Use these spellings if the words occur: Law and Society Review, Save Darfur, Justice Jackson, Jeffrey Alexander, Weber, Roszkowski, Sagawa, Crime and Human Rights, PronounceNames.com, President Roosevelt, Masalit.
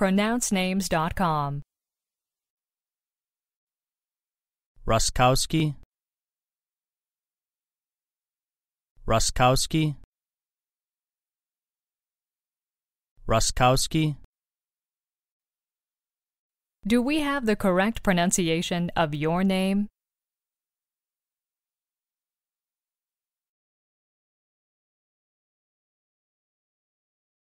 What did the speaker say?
PronounceNames.com. Roszkowski, Roszkowski, Roszkowski. Do we have the correct pronunciation of your name?